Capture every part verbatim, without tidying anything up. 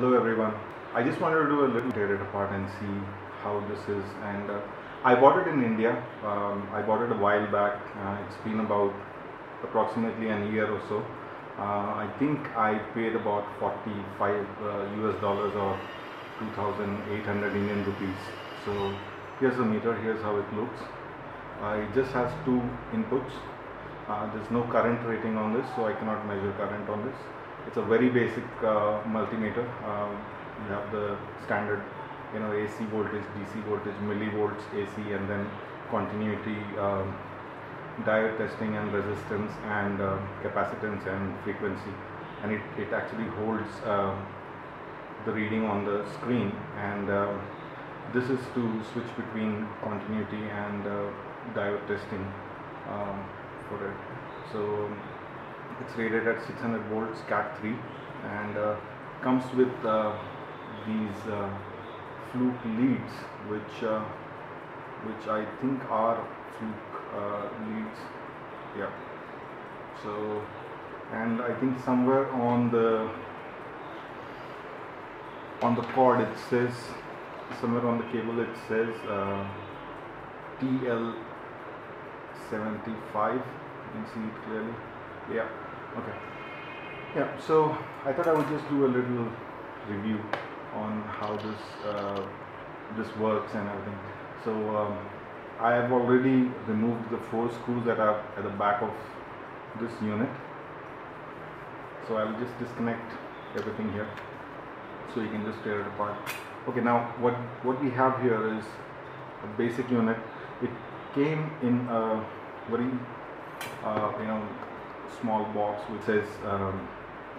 Hello everyone, I just wanted to do a little tear it apart and see how this is. And uh, I bought it in India. um, I bought it a while back. Uh, it's been about approximately an year or so. uh, I think I paid about forty-five uh, U S dollars or two thousand eight hundred Indian rupees. So here's the meter, here's how it looks. Uh, it just has two inputs. Uh, there's no current rating on this, so I cannot measure current on this. It's a very basic uh, multimeter. Uh, you have the standard, you know, A C voltage, D C voltage, millivolts, A C, and then continuity, uh, diode testing, and resistance, and uh, capacitance, and frequency. And it, it actually holds uh, the reading on the screen. And uh, this is to switch between continuity and uh, diode testing um, for it. So it's rated at six hundred volts, Cat three, and uh, comes with uh, these uh, Fluke leads, which uh, which I think are Fluke uh, leads. Yeah. So, and I think somewhere on the on the cord it says, somewhere on the cable it says uh, T L seventy-five. You can see it clearly. Yeah. Okay. Yeah. So I thought I would just do a little review on how this uh, this works and everything. So um, I have already removed the four screws that are at the back of this unit. So I'll just disconnect everything here, so you can just tear it apart. Okay. Now what what we have here is a basic unit. It came in a very uh, you know. small box which says um,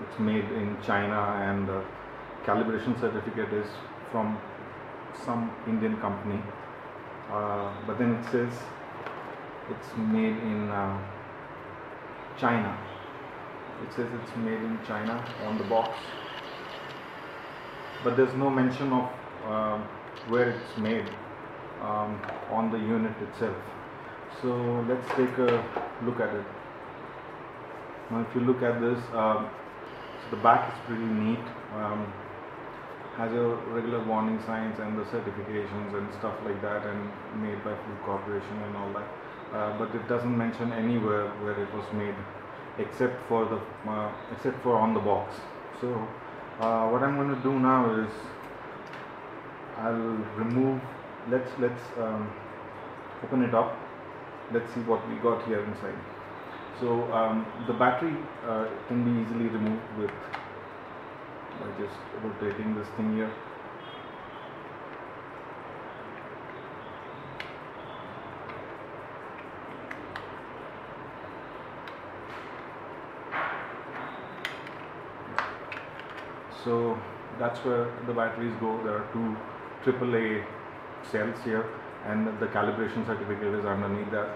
it's made in China, and the calibration certificate is from some Indian company, uh, but then it says it's made in uh, China. It says it's made in China on the box, but there's no mention of uh, where it's made um, on the unit itself. So let's take a look at it. Now if you look at this, um, so the back is pretty neat, um, has your regular warning signs and the certifications and stuff like that, and made by Fluke Corporation and all that, uh, but it doesn't mention anywhere where it was made except for the uh, except for on the box. So uh, what I'm going to do now is I'll remove, let's let's um, open it up, let's see what we got here inside. So um, the battery uh, can be easily removed with by just rotating this thing here. So that's where the batteries go. There are two triple A cells here, and the calibration certificate is underneath that.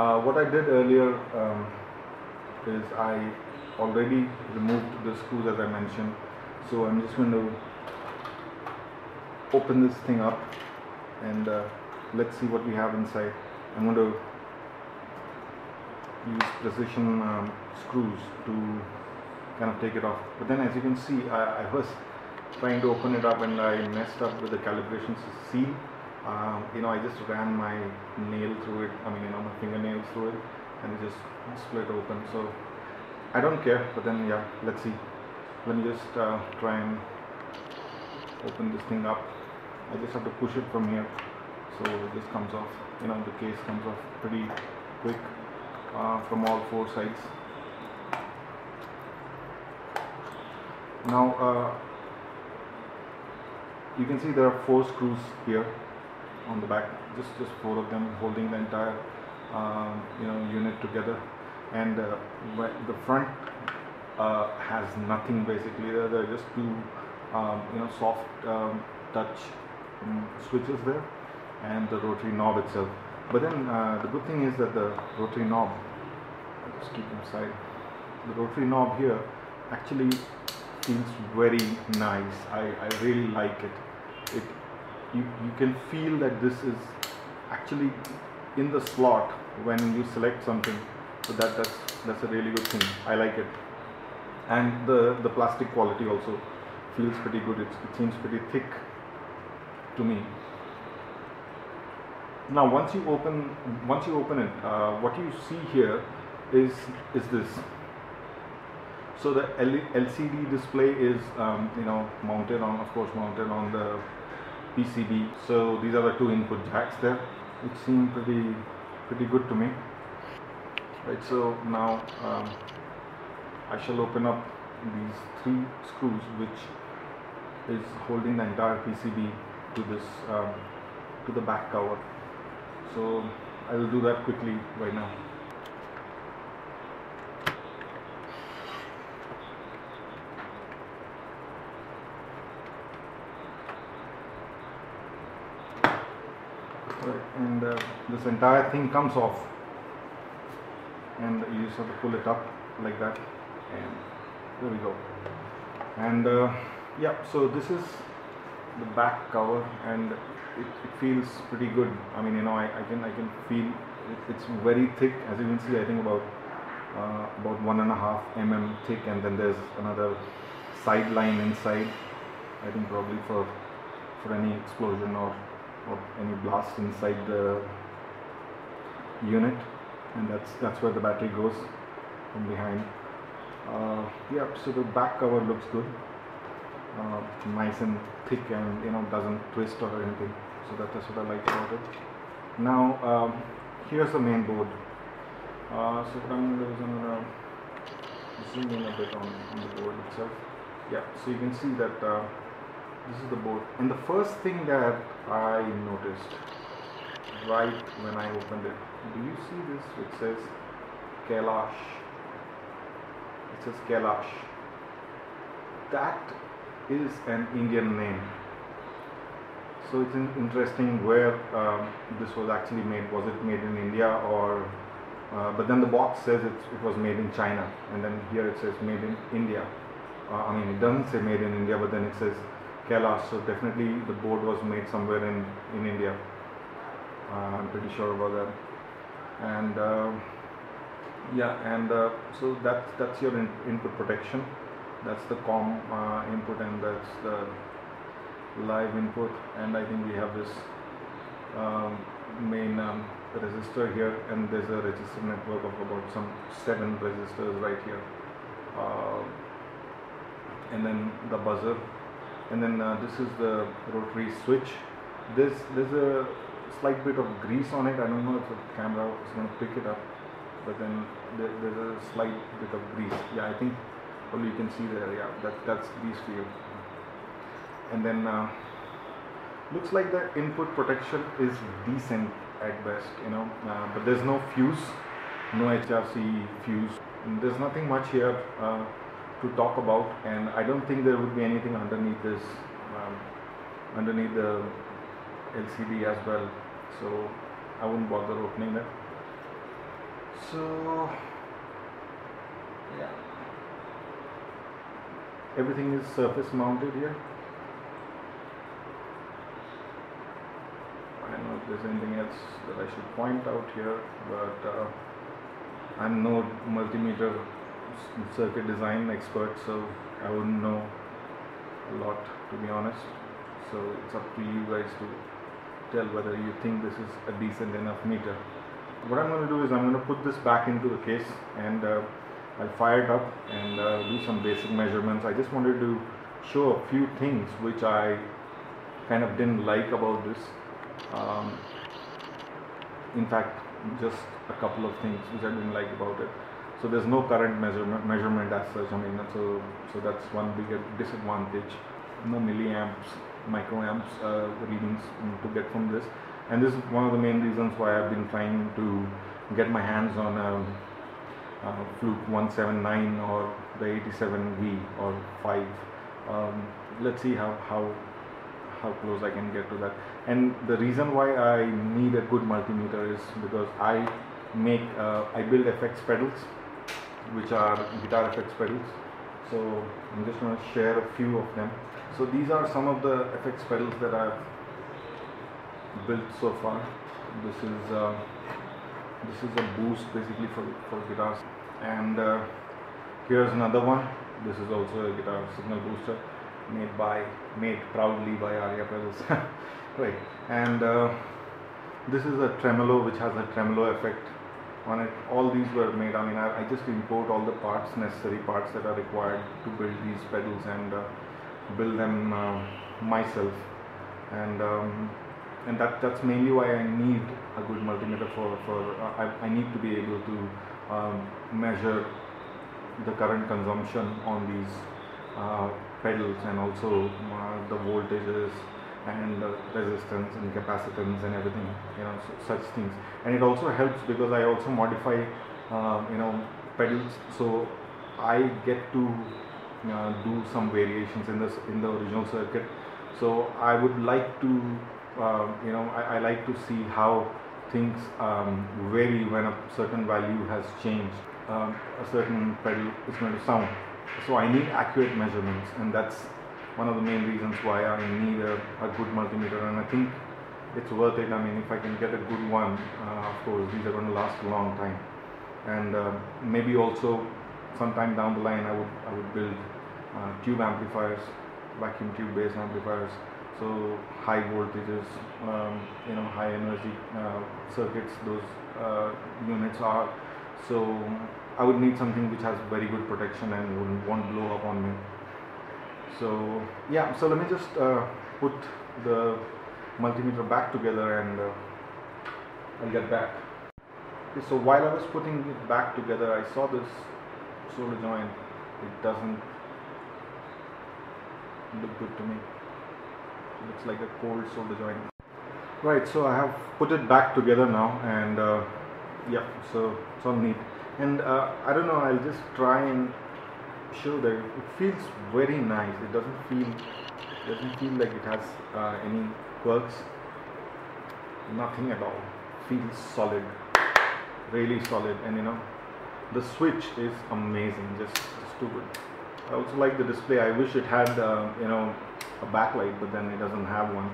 Uh, what I did earlier um, is I already removed the screws as I mentioned, so I'm just going to open this thing up and uh, let's see what we have inside. I'm going to use precision um, screws to kind of take it off, but then as you can see I, I was trying to open it up and I messed up with the calibration seal. Um, you know, I just ran my nail through it, I mean, you know, my fingernails through it, and it just split open. So I don't care, but then yeah, let's see. Let me just uh, try and open this thing up. I just have to push it from here, so this comes off, you know, the case comes off pretty quick uh, from all four sides. Now uh, you can see there are four screws here on the back, just just four of them holding the entire uh, you know, unit together, and uh, the front uh, has nothing basically. There are just two um, you know, soft um, touch um, switches there, and the rotary knob itself. But then uh, the good thing is that the rotary knob, I'll just keep inside, the rotary knob here actually feels very nice. I, I really like it. It You, you can feel that this is actually in the slot when you select something, so that that's that's a really good thing. I like it. and the, the plastic quality also feels pretty good. It's, it seems pretty thick to me. Now once you open once you open it, uh, what you see here is is this. So the L C D display is um, you know mounted on, of course mounted on the P C B. So these are the two input jacks there, which seem pretty pretty good to me. Right, so now um, I shall open up these three screws which is holding the entire P C B to this um, to the back cover. So I will do that quickly right now. Right, and uh, this entire thing comes off, and you just have to pull it up like that, and there we go. And uh, yeah, so this is the back cover, and it, it feels pretty good. I mean, you know, I, I can I can feel it, it's very thick, as you can see. I think about uh, about one and a half mm thick, and then there's another side line inside. I think probably for for any explosion or or any blast inside the unit, and that's that's where the battery goes from behind. Uh, yeah, so the back cover looks good. Uh, nice and thick, and you know doesn't twist or anything, so that, that's what I like about it. Now um, here's the main board. Uh, so I'm gonna zoom in a bit on, on the board itself. Yeah, so you can see that uh, this is the board, and the first thing that I noticed right when I opened it, do you see this? It says Kailash. It says Kailash. That is an Indian name, so it's interesting where um, this was actually made. Was it made in India, or uh, but then the box says it, it was made in China, and then here it says made in India. uh, I mean, it doesn't say made in India, but then it says Kailash, so definitely the board was made somewhere in, in India. uh, I'm pretty sure about that. And uh, yeah, and uh, so that's, that's your in input protection. That's the COM uh, input, and that's the live input, and I think we have this um, main um, resistor here, and there's a resistor network of about some seven resistors right here, uh, and then the buzzer, and then uh, this is the rotary switch. This there's a slight bit of grease on it. I don't know if the camera is going to pick it up, but then there, there's a slight bit of grease. Yeah, I think. Well, you can see there, yeah, that, that's these few. And then uh, looks like the input protection is decent at best, you know, uh, but there's no fuse, no H R C fuse. And there's nothing much here uh, to talk about, and I don't think there would be anything underneath this, um, underneath the L C D as well, so I wouldn't bother opening that. So, yeah. Everything is surface mounted here. I don't know if there's anything else that I should point out here, but uh, I'm no multimeter circuit design expert, so I wouldn't know a lot, to be honest. So it's up to you guys to tell whether you think this is a decent enough meter. What I'm going to do is I'm going to put this back into the case, and uh, I'll fire it up and uh, do some basic measurements. I just wanted to show a few things which I kind of didn't like about this. Um, in fact, just a couple of things which I didn't like about it. So there's no current measurement, measurement as such. I mean, so so that's one big disadvantage. No milliamps, microamps uh, readings to get from this. And this is one of the main reasons why I've been trying to get my hands on Um, Uh, Fluke one seventy-nine or the eighty-seven V or five. Um, let's see how, how how close I can get to that. And the reason why I need a good multimeter is because I make uh, I build F X pedals, which are guitar F X pedals. So I'm just going to share a few of them. So these are some of the F X pedals that I've built so far. This is uh, This is a boost basically for, for guitars, and uh, here's another one. This is also a guitar signal booster made by made proudly by Aria Pedals. Right, and uh, this is a tremolo which has a tremolo effect on it. All these were made, I mean I, I just import all the parts, necessary parts that are required to build these pedals, and uh, build them uh, myself, and um, and that that's mainly why I need a good multimeter for, for uh, I, I need to be able to um, measure the current consumption on these uh, pedals, and also uh, the voltages and uh, resistance and capacitance and everything, you know, so, such things. And it also helps because I also modify uh, you know, pedals, so I get to Uh, do some variations in this in the original circuit. So I would like to uh, you know I, I like to see how things um, vary when a certain value has changed, uh, a certain pedal is going to sound. So I need accurate measurements, and that's one of the main reasons why I need a, a good multimeter, and I think it's worth it. I mean, if I can get a good one, uh, of course these are going to last a long time, and uh, maybe also sometime down the line I would I would build uh, tube amplifiers, vacuum tube based amplifiers, so high voltages, um, you know, high energy uh, circuits, those uh, units are. So I would need something which has very good protection and wouldn't, won't blow up on me. So yeah, so let me just uh, put the multimeter back together, and uh, I'll get back. Okay, so while I was putting it back together, I saw this solder joint. It doesn't look good to me. It looks like a cold solder joint. Right, so I have put it back together now, and uh, yeah, so it's all neat. And uh, I don't know, I'll just try and show that it feels very nice. It doesn't feel it doesn't feel like it has uh, any quirks. Nothing at all. Feels solid, really solid, and you know, the switch is amazing, just stupid. I also like the display. I wish it had, uh, you know, a backlight, but then it doesn't have one.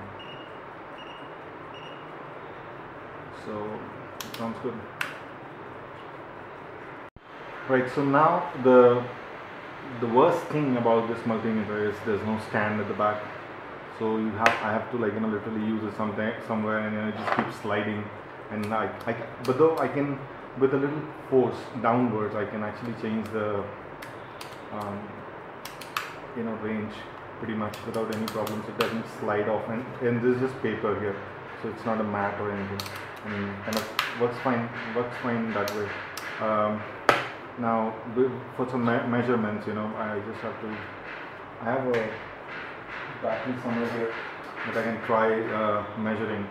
So, it sounds good. Right, so now the, the worst thing about this multimeter is there's no stand at the back. So you have, I have to like, you know, literally use it sometime, somewhere, and you know, it just keeps sliding. And I, I, but though I can, with a little force downwards, I can actually change the um, you know, range pretty much without any problems. It doesn't slide off, and, and this is just paper here, so it's not a mat or anything, and kind of works fine, works fine that way. Um, now for some me measurements, you know, I just have to, I have a battery somewhere here that I can try uh, measuring.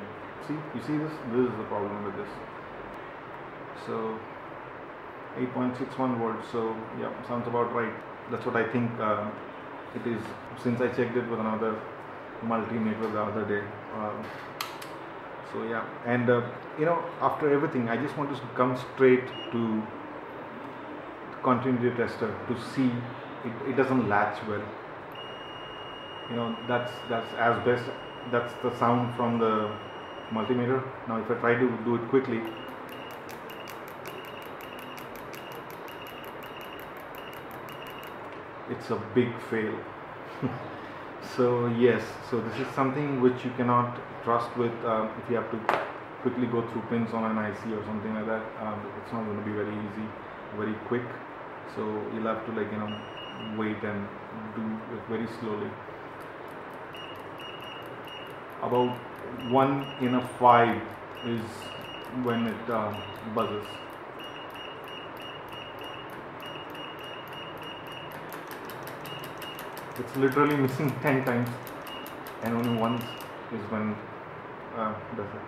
See, you see this? This is the problem with this. So eight point six one volts, so yeah, sounds about right. That's what I think uh, it is, since I checked it with another multimeter the other day. Um, so yeah, and uh, you know, after everything I just want to come straight to continuity tester to see it, it doesn't latch well, you know. That's that's as best, that's the sound from the multimeter. Now if I try to do it quickly, it's a big fail. So yes, so this is something which you cannot trust with. Um, if you have to quickly go through pins on an I C or something like that, um, it's not going to be very easy, very quick. So you'll have to, like, you know, wait and do it very slowly. About one in a five is when it uh, buzzes. It's literally missing ten times, and only once is when uh, does it.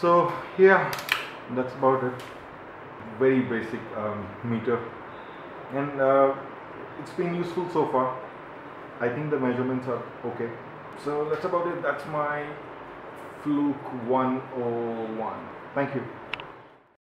So yeah, that's about it. Very basic um, meter, and uh, it's been useful so far. I think the measurements are okay. So that's about it. That's my Fluke one oh one. Thank you.